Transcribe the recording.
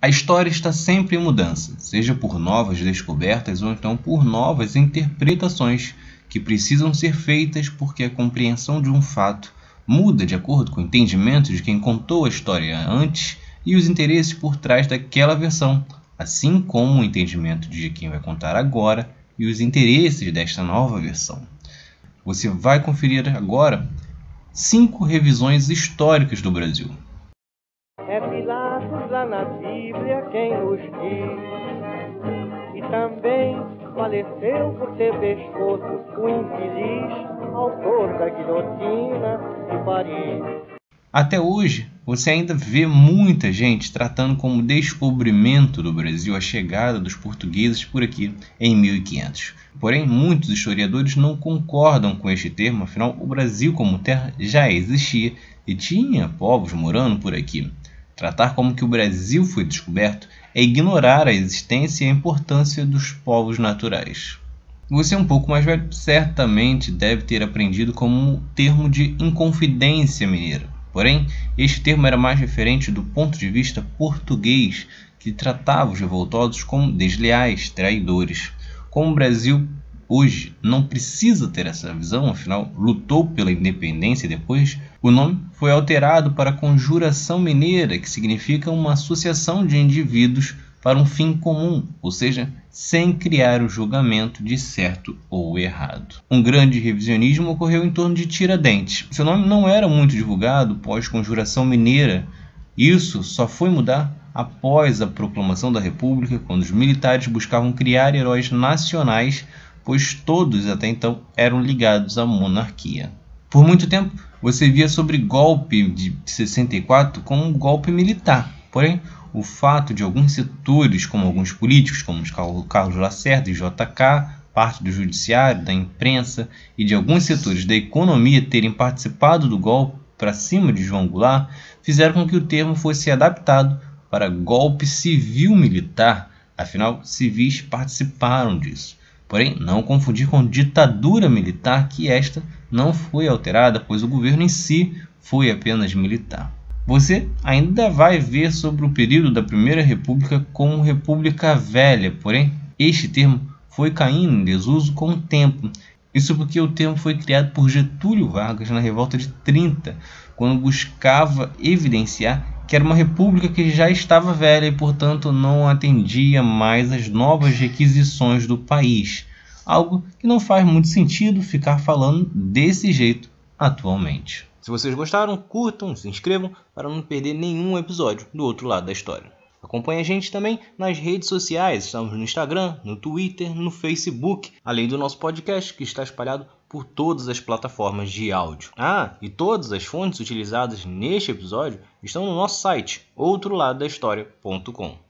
A história está sempre em mudança, seja por novas descobertas ou então por novas interpretações que precisam ser feitas porque a compreensão de um fato muda de acordo com o entendimento de quem contou a história antes e os interesses por trás daquela versão, assim como o entendimento de quem vai contar agora e os interesses desta nova versão. Você vai conferir agora 5 revisões históricas do Brasil. É Pilatos lá na Bíblia quem nos diz, e também faleceu por ter pescoço o infeliz autor da guilhotina de Paris. Até hoje, você ainda vê muita gente tratando como descobrimento do Brasil a chegada dos portugueses por aqui em 1500. Porém, muitos historiadores não concordam com este termo, afinal, o Brasil como terra já existia e tinha povos morando por aqui. Tratar como que o Brasil foi descoberto é ignorar a existência e a importância dos povos naturais. Você um pouco mais velho certamente deve ter aprendido como o termo de Inconfidência Mineira. Porém, este termo era mais referente do ponto de vista português, que tratava os revoltosos como desleais, traidores. Como o Brasil hoje não precisa ter essa visão, afinal lutou pela independência e depois, o nome foi alterado para Conjuração Mineira, que significa uma associação de indivíduos para um fim comum, ou seja, sem criar o julgamento de certo ou errado. Um grande revisionismo ocorreu em torno de Tiradentes. Seu nome não era muito divulgado pós-Conjuração Mineira. Isso só foi mudar após a proclamação da República, quando os militares buscavam criar heróis nacionais, pois todos até então eram ligados à monarquia. Por muito tempo, você via sobre o golpe de 64 como um golpe militar, porém, o fato de alguns setores, como alguns políticos, como Carlos Lacerda e JK, parte do judiciário, da imprensa e de alguns setores da economia terem participado do golpe para cima de João Goulart, fizeram com que o termo fosse adaptado para golpe civil-militar, afinal, civis participaram disso. Porém, não confundir com ditadura militar, que esta não foi alterada, pois o governo em si foi apenas militar. Você ainda vai ver sobre o período da Primeira República como República Velha, porém, este termo foi caindo em desuso com o tempo. Isso porque o termo foi criado por Getúlio Vargas na Revolta de 30, quando buscava evidenciar que era uma república que já estava velha e, portanto, não atendia mais às novas requisições do país. Algo que não faz muito sentido ficar falando desse jeito atualmente. Se vocês gostaram, curtam, se inscrevam para não perder nenhum episódio do Outro Lado da História. Acompanhe a gente também nas redes sociais, estamos no Instagram, no Twitter, no Facebook, além do nosso podcast que está espalhado por todas as plataformas de áudio. E todas as fontes utilizadas neste episódio estão no nosso site, outroladodahistoria.com.